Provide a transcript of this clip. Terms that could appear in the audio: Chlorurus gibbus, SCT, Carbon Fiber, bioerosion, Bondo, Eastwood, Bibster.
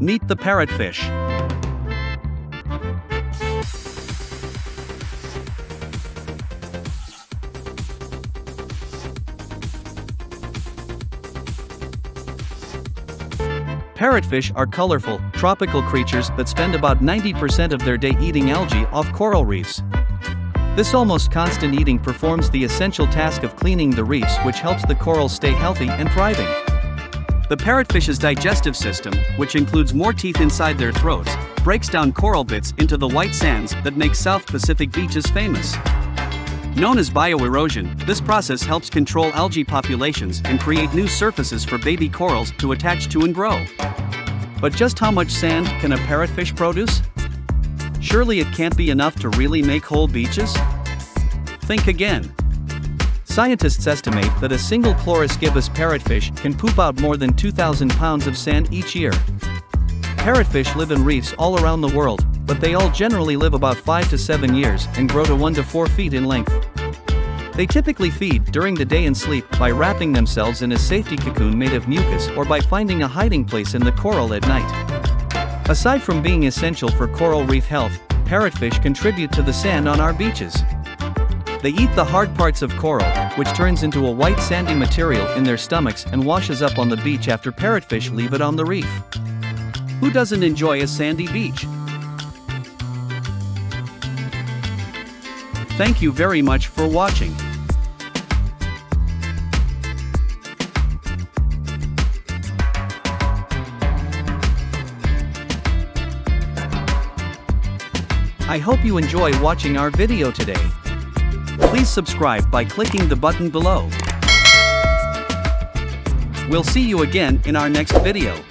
Meet the parrotfish. Parrotfish are colorful, tropical creatures that spend about 90% of their day eating algae off coral reefs. This almost constant eating performs the essential task of cleaning the reefs, which helps the corals stay healthy and thriving. The parrotfish's digestive system, which includes more teeth inside their throats, breaks down coral bits into the white sands that make South Pacific beaches famous. Known as bioerosion, this process helps control algae populations and create new surfaces for baby corals to attach to and grow. But just how much sand can a parrotfish produce? Surely it can't be enough to really make whole beaches? Think again. Scientists estimate that a single Chlorurus gibbus parrotfish can poop out more than 2,000 pounds of sand each year. Parrotfish live in reefs all around the world, but they all generally live about 5 to 7 years and grow to 1 to 4 feet in length. They typically feed during the day and sleep by wrapping themselves in a safety cocoon made of mucus or by finding a hiding place in the coral at night. Aside from being essential for coral reef health, parrotfish contribute to the sand on our beaches. They eat the hard parts of coral, which turns into a white sandy material in their stomachs and washes up on the beach after parrotfish leave it on the reef. Who doesn't enjoy a sandy beach? Thank you very much for watching. I hope you enjoy watching our video today. Please subscribe by clicking the button below. We'll see you again in our next video.